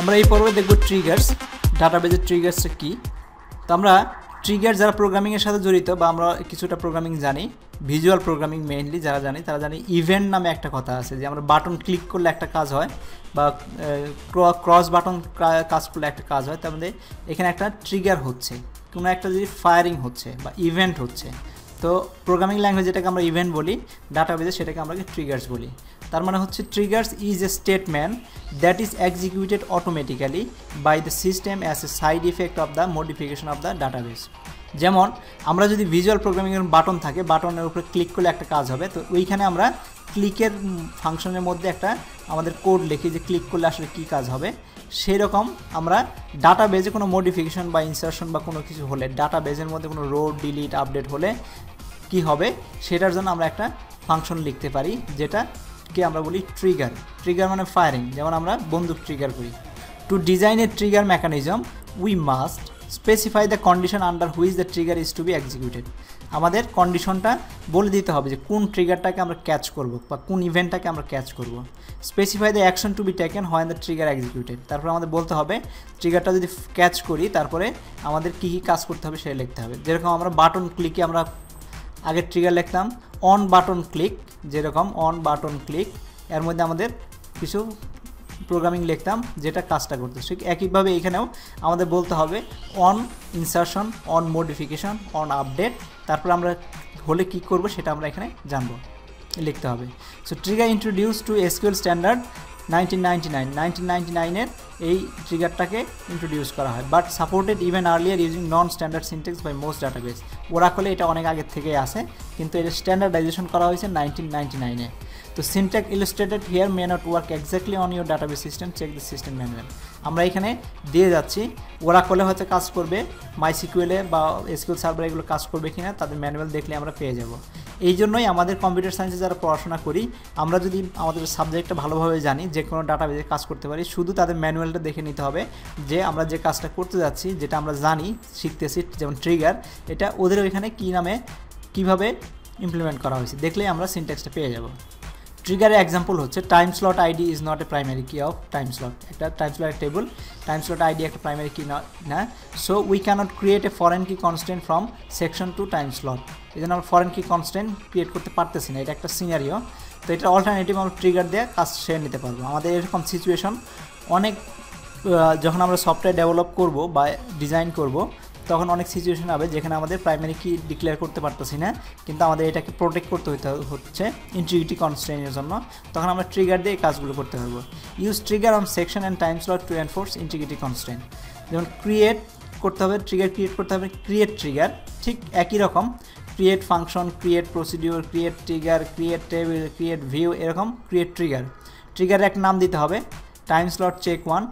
আমরা এই পর্বে দেখব ট্রিগার্স, ডাটাবেজের ট্রিগার্সটা কি। তো আমরা ট্রিগার যারা প্রোগ্রামিংয়ের সাথে জড়িত বা আমরা কিছুটা প্রোগ্রামিং জানি, ভিজুয়াল প্রোগ্রামিং মেইনলি যারা জানি তারা জানি ইভেন্ট নামে একটা কথা আছে, যে আমরা বাটন ক্লিক করলে একটা কাজ হয় বা ক্রস বাটন কাজ করলে একটা কাজ হয়। তার মধ্যে এখানে একটা ট্রিগার হচ্ছে, কোনো একটা যদি ফায়ারিং হচ্ছে বা ইভেন্ট হচ্ছে। তো প্রোগ্রামিং ল্যাঙ্গুয়েজ যেটাকে আমরা ইভেন্ট বলি, ডাটাবেজে সেটাকে আমরা ট্রিগার্স বলি। তার মানে হচ্ছে triggers is a statement that is executed automatically by the system as a side effect of the modification of the database. যেমন আমরা যদি ভিজুয়াল প্রোগ্রামিংয়ের বাটন থাকে, বাটনের উপরে ক্লিক করলে একটা কাজ হবে, তো ওইখানে আমরা ক্লিকের ফাংশনের মধ্যে একটা আমাদের কোড লিখি যে ক্লিক করলে আসলে কী কাজ হবে। সেই রকম আমরা ডাটাবেজে কোনো মডিফিকেশন বা ইনসারশন বা কোনো কিছু হলে, ডাটাবেজের মধ্যে কোনো রো ডিলিট আপডেট হলে কি হবে সেটার জন্য আমরা একটা ফাংশন লিখতে পারি, যেটাকে আমরা বলি ট্রিগার। ট্রিগার মানে ফায়ারিং, যেমন আমরা বন্দুক ট্রিগার করি। To design a trigger mechanism we must specify the condition under which the trigger is to be executed. আমাদের কন্ডিশনটা বলে দিতে হবে যে কোন ট্রিগারটাকে আমরা ক্যাচ করব বা কোন ইভেন্টটাকে আমরা ক্যাচ করব। Specify the action to be taken হয় দ্য ট্রিগার এক্সিকিউটেড। তারপরে আমাদের বলতে হবে ট্রিগারটা যদি ক্যাচ করি তারপরে আমাদের কী কী কাজ করতে হবে সেটা লিখতে হবে। যেরকম আমরা বাটন ক্লিকে আমরা আগে ট্রিগার লিখতাম অন বাটন ক্লিক, যেরকম অন বাটন ক্লিক এর মধ্যে আমাদের কিছু প্রোগ্রামিং লিখতাম যেটা কাজটা করতো। ঠিক একইভাবে এখানেও আমাদের বলতে হবে on insertion, on modification, on update, তারপর আমরা হলে কী করব সেটা আমরা এখানে জানবো, লিখতে হবে। So trigger introduce to SQL standard 1999-এর এই ট্রিগারটাকে ইন্ট্রোডিউস করা হয়, but supported even earlier using non standard syntax by most database. ওরাকলে এটা অনেক আগের থেকেই আসে, কিন্তু এটা স্ট্যান্ডার্ডাইজেশন করা হয়েছে 1999-এ। তো syntax illustrated here may not work exactly on your database system, check the system manual. আমরা এখানে দিয়ে যাচ্ছি ওরাকলে হয়তো কাজ করবে, মাইসিকিউএলে বা এসকিউএল সার্ভারে এগুলো কাজ করবে কিনা তাদের ম্যানুয়াল দেখলে আমরা পেয়ে যাব। এই জন্যই আমাদের কম্পিউটার সায়েন্সে যারা পড়াশোনা করি আমরা যদি আমাদের সাবজেক্টটা ভালোভাবে জানি যে কোনো ডাটাবেজে কাজ করতে পারি, শুধু তাদের ম্যানুয়ালটা দেখে নিতে হবে যে আমরা যে কাজটা করতে যাচ্ছি, যেটা আমরা জানি শিখতেছি, যেমন ট্রিগার, এটা ওদের ওইখানে কী নামে কীভাবে ইমপ্লিমেন্ট করা হয়েছে দেখলেই আমরা সিনট্যাক্সটা পেয়ে যাব। ট্রিগারের এক্সাম্পল হচ্ছে time slot ID is not a primary key of time slot. একটা time slot table, time slot ID একটা প্রাইমারি কি না। So we cannot create a foreign key constant from section to time slot. এই জন্য আমরা foreign key constant create করতে পারতেছি না, এটা একটা সিনারিও। তো এটা অল্টারনেটিভ আমরা ট্রিগার দিয়ে কাজ সেরে নিতে পারবো। আমাদের এরকম সিচুয়েশন অনেক, যখন আমরা সফটওয়্যার ডেভেলপ করব বা ডিজাইন করব তখন অনেক সিচুয়েশন হবে যেখানে আমাদের প্রাইমারি কি ডিক্লেয়ার করতে পারতেছি না, কিন্তু আমাদের এটাকে প্রোটেক্ট করতে হচ্ছে ইন্টিগ্রিটি কনস্ট্রেনের জন্য, তখন আমরা ট্রিগার দিয়ে এই কাজগুলো করতে পারবো। Use trigger on section and time slot to enforce integrity constraint. যেমন ক্রিয়েট করতে হবে, ট্রিগার ক্রিয়েট করতে হবে, ক্রিয়েট ট্রিগার। ঠিক একই রকম create function, create procedure, create trigger, create table, create view, এরকম ক্রিয়েট ট্রিগার। ট্রিগারের এক নাম দিতে হবে time slot check one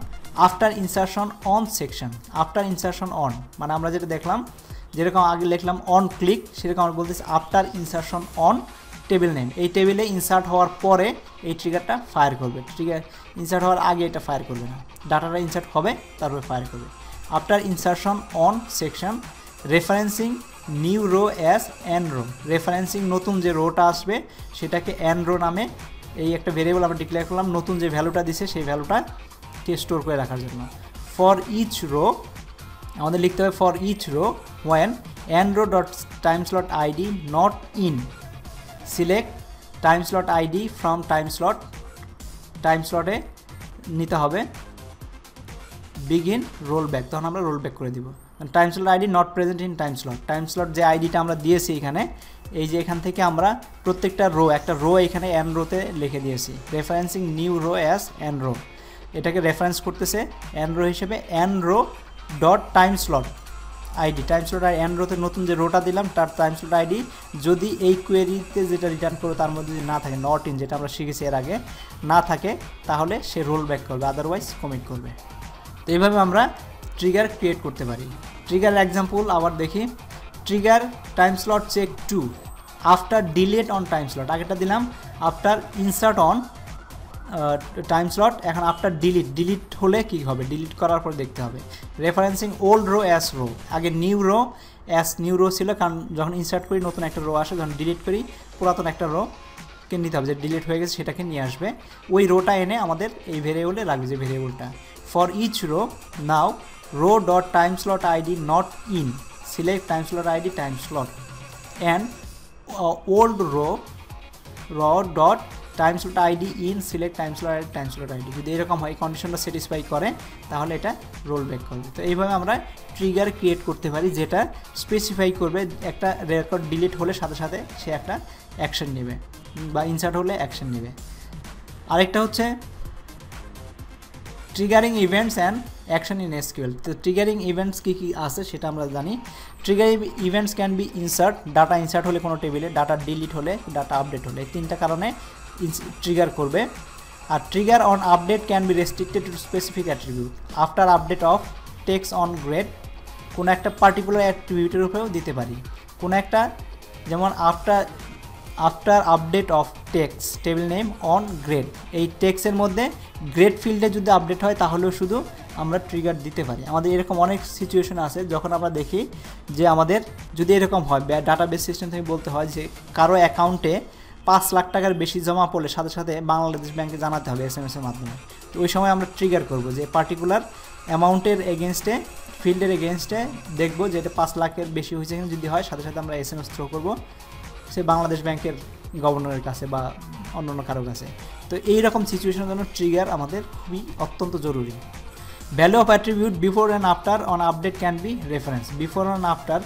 after insertion on section. After insertion on মানে আমরা যেটা দেখলাম, যেরকম আগে লিখলাম অন ক্লিক, সেরকম আমরা বলতেছি after insertion on table name. এই টেবিলে ইনসার্ট হওয়ার পরে এই ট্রিগারটা ফায়ার করবে, ট্রিগার ইনসার্ট হওয়ার আগে এটা ফায়ার করবে না, ডাটাটা ইনসার্ট হবে তারপরে ফায়ার করবে। After insertion on section referencing new row as N row. Referencing নতুন যে রোটা আসবে সেটাকে এন রো নামে এই একটা ভেরিয়েবল আমরা ডিক্লেয়ার করলাম, নতুন যে ভ্যালুটা দিছে সেই ভ্যালুটা কে স্টোর করে রাখার জন্য। ফর ইচ রো আমাদের লিখতে হবে for each row when N row dot time slot ID not in select time slot ID from time slot, time স্লটে নিতে হবে বিগিন রোল ব্যাক, তখন আমরা রোল ব্যাক করে দিব। Time slot ID not present in time slot, time slot যে আইডিটা আমরা দিয়েছি এখানে, এই যে এখান থেকে আমরা প্রত্যেকটা রো একটা রো এখানে এন রোতে লিখে দিয়েছি। Referencing new row as N row, এটাকে রেফারেন্স করতেছে এন রো হিসেবে। N row dot time slot ID, time slot আর এন রোতে নতুন যে রোটা দিলাম তার টাইম স্লট আইডি যদি এই কোয়েরিতে যেটা রিটার্ন করো তার মধ্যে যদি না থাকে, নট ইন যেটা আমরা শিখেছি এর আগে, না থাকে তাহলে সে রোল ব্যাক করবে, আদারওয়াইজ কমিট করবে। তো এইভাবে আমরা ট্রিগার ক্রিয়েট করতে পারি। ট্রিগার এক্সাম্পল আবার দেখি। Trigger time slot check two after delete on time slot, আগেটা দিলাম after insert on time slot, এখন আফটার ডিলিট, ডিলিট হলে কি হবে ডিলিট করার পর দেখতে হবে। Referencing old row as row, আগে new row as new row ছিল, কারণ যখন ইনসার্ট করি নতুন একটা রো আসে, যখন ডিলিট করি পুরাতন একটা রো কে নিতে হবে যে ডিলিট হয়ে গেছে সেটাকে নিয়ে আসবে, ওই রোটা এনে আমাদের এই ভেরিয়েবলে রাখবে যে ভেরিয়েবলটা। for each row. Now row dot time slot id not in, select time slot id time slot, and old row dot time slot id in, select time slot id time slot id. যদি এরকম হয় কন্ডিশনটা satisfy করে তাহলে এটা role back করবে। তো এইভাবে আমরা ট্রিগার ক্রিয়েট করতে পারি যেটা স্পেসিফাই করবে একটা রেকর্ড ডিলিট হলে সাথে সাথে সে একটা অ্যাকশন নেবে বা ইনসার্ট হলে অ্যাকশন নেবে। আরেকটা হচ্ছে triggering events and action in SQL. তো ট্রিগারিং ইভেন্টস কী কী আছে সেটা আমরা জানি। Triggering events can be insert, data insert হলে কোনো টেবিলে, ডাটা ডিলিট হলে, ডাটা আপডেট হলে, তিনটা কারণে ট্রিগার করবে। আর trigger on update can be restricted to specific attribute after update of takes on grade. কোনো একটা পার্টিকুলার অ্যাট্রিবিউটের উপরেও দিতে পারি, কোনো একটা, যেমন after update of takes table name on grade, এই টেক্সের মধ্যে গ্রেড ফিল্ডে যদি আপডেট হয় তাহলেও শুধু আমরা ট্রিগার দিতে পারি। আমাদের এরকম অনেক সিচুয়েশন আছে যখন আমরা দেখি যে আমাদের যদি এরকম হয়, ডাটাবেস সিস্টেম থেকে বলতে হয় যে কারো অ্যাকাউন্টে 5 লাখ টাকার বেশি জমা পড়লে সাথে সাথে বাংলাদেশ ব্যাংকে জানাতে হবে SMS-এর মাধ্যমে। তো ওই সময় আমরা ট্রিগার করব যে পার্টিকুলার অ্যামাউন্টের এগেনস্টে, ফিল্ডের এগেনস্টে দেখব যে এটা 5 লাখের বেশি হয়েছে, যদি হয় সাথে সাথে আমরা SMS থ্রো করব সে বাংলাদেশ ব্যাংকের গভর্নরের কাছে বা অন্যান্য কারো কাছে। তো এইরকম সিচুয়েশনের জন্য ট্রিগার আমাদের খুবই অত্যন্ত জরুরি। Value of attribute before and after on update can be reference. Before and after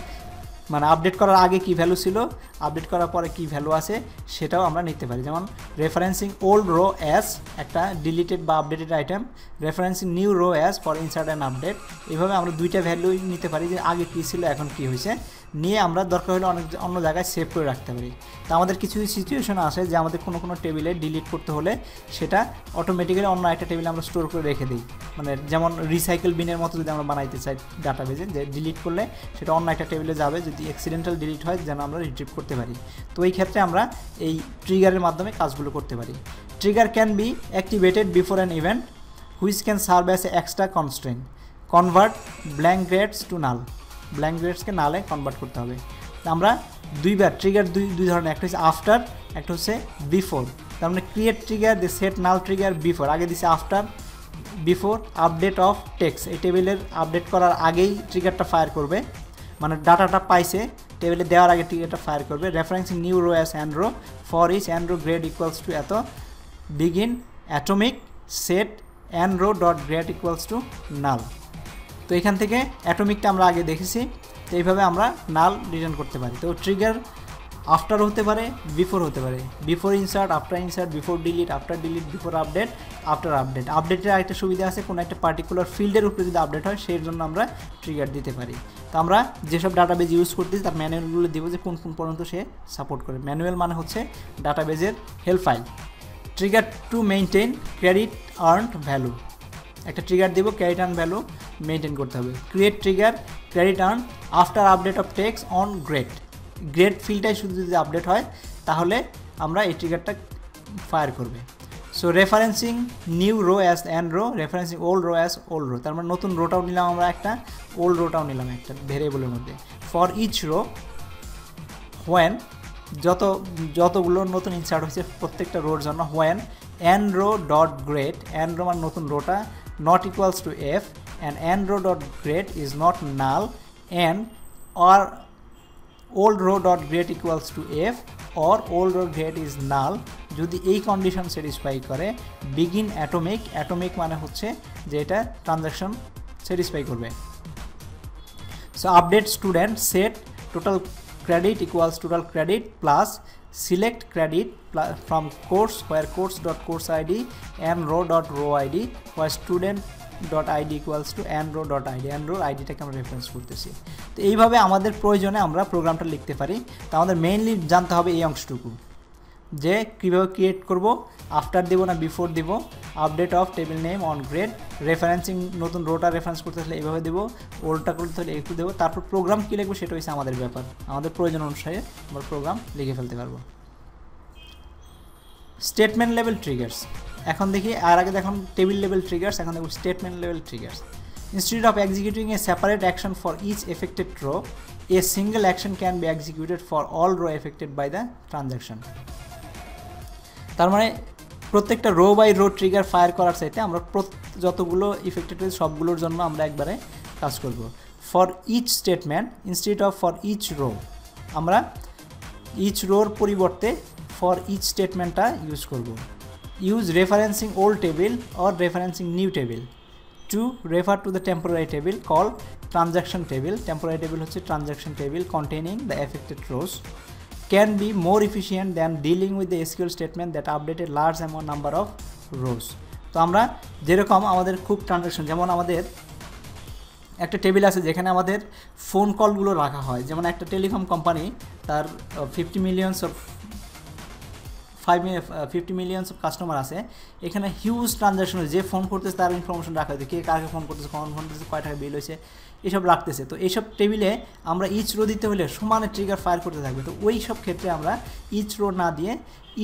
মানে আপডেট করার আগে কী ভ্যালু ছিল, আপডেট করার পরে কী ভ্যালু আছে সেটাও আমরা নিতে পারি। যেমন রেফারেন্সিং ওল্ড রো অ্যাজ একটা ডিলিটেড বা updated item, referencing new row as for insert and update. এইভাবে আমরা দুইটা ভ্যালু নিতে পারি যে আগে কী ছিল এখন কী হয়েছে, নিয়ে আমরা দরকার হলে অন্য জায়গায় সেভ করে রাখতে পারি। তো আমাদের কিছু সিচুয়েশন আসে যে আমাদের কোনো টেবিলে ডিলিট করতে হলে সেটা অটোমেটিক্যালি অন্য একটা টেবিলে আমরা স্টোর করে রেখে দিই, মানে যেমন রিসাইকেল বিনের মতো যদি আমরা বানাইতে চাই ডাটাবেজে, যে ডিলিট করলে সেটা অন্য একটা টেবিলে যাবে, যদি অ্যাক্সিডেন্টাল ডিলিট হয় যেন আমরা রিট্রিভ করতে পারি। তো এই ক্ষেত্রে আমরা এই ট্রিগারের মাধ্যমে কাজগুলো করতে পারি। Trigger can be activated before an event which can serve as a extra constraint, convert blank grades to null, blank গ্রেডসকে নালে কনভার্ট করতে হবে। আমরা দুইবার ট্রিগার দুই ধরনের, একটা হচ্ছে আফটার, একটা হচ্ছে বিফোর। তার মানে ক্রিয়েট ট্রিগার দিয়ে সেট নাল ট্রিগার বিফোর, আগে দিচ্ছে after before update of takes, এই টেবিলের আপডেট করার আগেই ট্রিগারটা ফায়ার করবে, মানে ডাটাটা পাইছে টেবিলে দেওয়ার আগে ট্রিগারটা ফায়ার করবে। Reference new row as and row for each and row grade equals to এত, begin atomic set and row dot grade equals to null. তো এখান থেকে অ্যাটমিকটা আমরা আগে দেখেছি। তো এইভাবে আমরা নাল রিটার্ন করতে পারি। তো ট্রিগার আফটার হতে পারে, বিফোর হতে পারে, before insert, after insert, before delete, after delete, before update, after update. আপডেটের আরেকটা সুবিধা আছে, কোনো একটা পার্টিকুলার ফিল্ডের উপরে যদি আপডেট হয় সেই জন্য আমরা ট্রিগার দিতে পারি। তো আমরা যেসব ডাটাবেজ ইউজ করতেছি তার ম্যানুয়ালগুলো দেবো যে কোন কোন পর্যন্ত সে সাপোর্ট করে। ম্যানুয়াল মানে হচ্ছে ডাটাবেজের help file. Trigger to maintain credit earned value, একটা ট্রিগার দেবো ক্রেডিট আর্ন ভ্যালু মেনটেন করতে হবে। Create trigger credit earn after update of takes on grade, grade ফিল্ডটাই শুধু যদি আপডেট হয় তাহলে আমরা এই ট্রিগারটা ফায়ার করবে। So referencing new row as and row, referencing old row as old row, তার মানে নতুন রোটাও নিলাম আমরা একটা, ওল্ড রোটাও নিলাম একটা ভেরিয়েবলের মধ্যে। ফর ইচ রো হোয়েন, যতগুলো নতুন ইনসার্ট হয়েছে প্রত্যেকটা রোর জন্য, when and row dot grade, and row মানে নতুন রোটা, not equals to F, and end row dot grade is not null, and or old row dot grade equals to f or old row grade is null, যদি এই condition satisfy করে begin atomic, atomic মানে হচ্ছে যে এটা transaction satisfy করবে। So update student set total credit equals total credit plus select credit from course where course dot course id and row dot row id where student dot ID equals to অ্যান্ড্রো dot ID, অ্যান্ড্রোর আইডিটাকে আমরা reference করতেছি। তো এইভাবে আমাদের প্রয়োজনে আমরা প্রোগ্রামটা লিখতে পারি। তো আমাদের মেইনলি জানতে হবে এই অংশটুকু যে কীভাবে ক্রিয়েট করব, আফটার দেবো না বিফোর দেবো, update of table name on grade, referencing নতুন রোটা রেফারেন্স করতে হলে এইভাবে দেবো, ওল্ডটা করতে হলে একটু দেবো, তারপর প্রোগ্রাম কী লিখবো সেটা হচ্ছে আমাদের ব্যাপার, আমাদের প্রয়োজন অনুসারে আমরা প্রোগ্রাম লিখে ফেলতে পারবো। স্টেটমেন্ট লেভেল ট্রিগার্স, এখন দেখি, আর আগে দেখুন টেবিল লেভেল ট্রিগার্স, এখন দেখুন statement level triggers. Instead of executing a separate action for each affected row, a single action can be executed for all row affected by the transaction. তার মানে প্রত্যেকটা row by row trigger fire করার চাইতে আমরা যতগুলো affected হয়েছে সবগুলোর জন্য আমরা একবারে কাজ করব। For each statement institute of for each row, আমরা ইচ রোর পরিবর্তে ফর ইচ স্টেটমেন্টটা ইউজ করব। Use referencing old table or referencing new table to refer to the temporary table call transaction table. Temporary table হচ্ছে transaction table containing the affected rows. Can be more efficient than dealing with the SQL statement that updated large amount number of rows. তো আমরা যেরকম আমাদের খুব transaction, যেমন আমাদের একটা table আছে যেখানে আমাদের ফোন কলগুলো রাখা হয়, যেমন একটা টেলিকম কোম্পানি তার 50 মিলিয়নস কাস্টমার আছে, এখানে হিউজ ট্রানজাকশন হয়েছে, যে ফোন করতেছে তার ইনফরমেশন রাখা হয়েছে, কে কাকে ফোন করতেছে, কখন ফোন করতেছে, কয় টাকা বিল হয়েছে, এসব রাখতেছে। তো এইসব টেবিলে আমরা ইচ রো দিতে হলে সমানে ট্রিগার ফায়ার করতে থাকবে। তো ওই সব ক্ষেত্রে আমরা ইচ রো না দিয়ে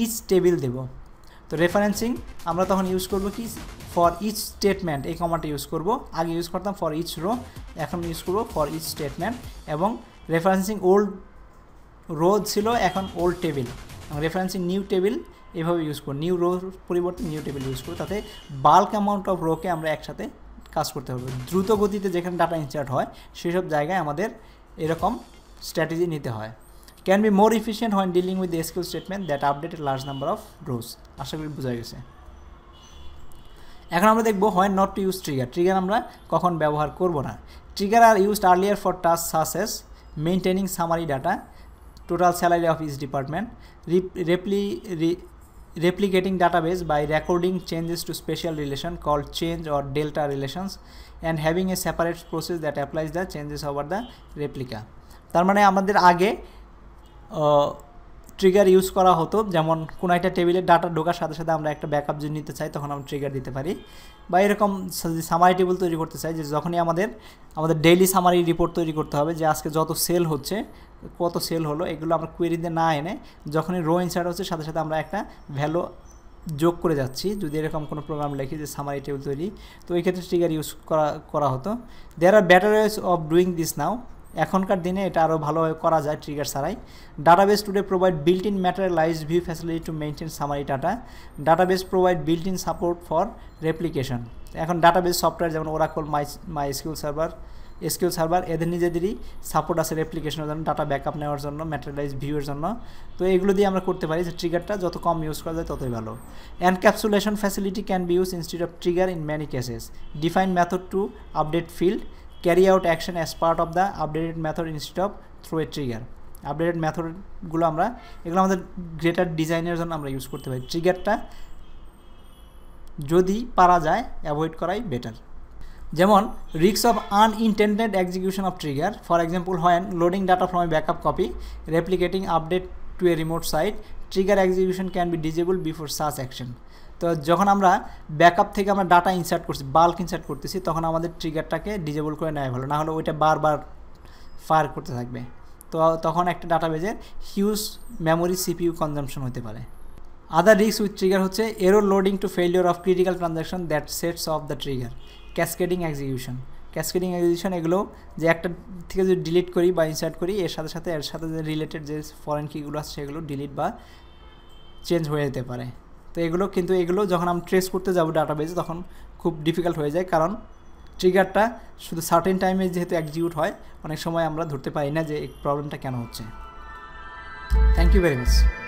ইচ টেবিল দেব। তো রেফারেন্সিং আমরা তখন ইউজ করব কি ফর ইচ স্টেটমেন্ট, এই কমান্ডটা ইউজ করব। আগে ইউজ করতাম ফর ইচ রো, এখন ইউজ করব ফর ইচ স্টেটমেন্ট। এবং রেফারেন্সিং ওল্ড রো ছিল, এখন old table. Referencing new table এভাবে ইউজ করব, নিউ রোর পরিবর্তে নিউ টেবিল ইউজ করব। তাতে বাল্ক অ্যামাউন্ট অফ রোকে আমরা একসাথে কাজ করতে হবে। দ্রুত গতিতে যেখানে ডাটা ইনসার্ট হয় সেসব জায়গায় আমাদের এরকম স্ট্র্যাটেজি নিতে হয়। Can be more efficient when dealing with the SQL statement that updated large number of rows. আশা করি বোঝা গেছে। এখন আমরা দেখব when not to use trigger, trigger আমরা কখন ব্যবহার করব না। Trigger are used earlier for task such as maintaining summary data, total salary of each department, replicating database by recording changes to special relation called change or delta relations, and having a separate process that applies the changes over the replica. তার মানে আমাদের আগে trigger use করা হতো, যেমন কোনো একটা টেবিলে ডাটা ঢোকার সাথে সাথে আমরা একটা ব্যাকআপ যদি নিতে চাই তখন আমরা ট্রিগার দিতে পারি, বা এরকম সামারি টেবিল তৈরি করতে চাই যে যখনই আমাদের ডেইলি সামারি রিপোর্ট তৈরি করতে হবে যে আজকে যত সেল হচ্ছে, কত সেল হলো, এগুলো আমরা কোয়েরিতে না এনে যখনই রো ইনসার্ট হচ্ছে সাথে সাথে আমরা একটা ভ্যালু যোগ করে যাচ্ছি, যদি এরকম কোনো প্রোগ্রাম লিখি যে সামারি টেবিল তৈরি, তো এই ক্ষেত্রে ট্রিগার ইউজ করা হতো। There are better ways of doing this now, এখনকার দিনে এটা আরও ভালোভাবে করা যায় ট্রিগার ছাড়াই। Database today provide built in materialised view facility to maintain summary data, database provide built in support for replication. এখন ডাটাবেজ সফটওয়্যার যেমন ওরাকল, এসকিউএল সার্ভার এদের নিজেদেরই সাপোর্ট আছে রেপ্লিকেশনের জন্য, ডাটা ব্যাকআপ নেওয়ার জন্য, ম্যাটেরিয়ালাইজড ভিউয়ের জন্য। তো এগুলো দিয়ে আমরা করতে পারি যে ট্রিগারটা যত কম ইউজ করা যায় ততই ভালো। Encapsulation facility can be use instead of trigger in many cases. Define method to update field, carry out action as part of the updated method instead of through a trigger. updated method গুলো আমরা এগুলো আমাদের greater ডিজাইনের জন্য আমরা use করতে পারি। ট্রিগারটা যদি পারা যায় অ্যাভয়েড করাই বেটার। যেমন risks of unintended execution of trigger, for example when loading data from a backup copy, replicating update to a remote site, trigger execution can be disabled before such action. তো যখন আমরা backup থেকে আমরা data insert করছি, bulk insert করতেছি, তখন আমাদের ট্রিগারটাকে disable করে নেওয়া ভালো, না হলে ওইটা বারবার ফায়ার করতে থাকবে। তো তখন একটা ডাটাবেজের হিউজ মেমোরি সিপিইউ কনজাম্পশন হতে পারে। আদার রিস্ক উইথ ট্রিগার হচ্ছে error loading to failure of critical transaction that sets of the trigger, cascading execution এগুলো যে একটা থেকে যদি ডিলিট করি বা ইনসার্ট করি এর সাথে যে রিলেটেড যে ফরেন কিগুলো আছে সেগুলো ডিলিট বা চেঞ্জ হয়ে যেতে পারে। তো এগুলো যখন আমরা ট্রেস করতে যাব ডাটাবেজে তখন খুব ডিফিকাল্ট হয়ে যায়, কারণ ট্রিগারটা শুধু সার্টেন টাইমে যেহেতু এক্সিকিউট হয় অনেক সময় আমরা ধরতে পারি না যে এই প্রবলেমটা কেন হচ্ছে। Thank you very much.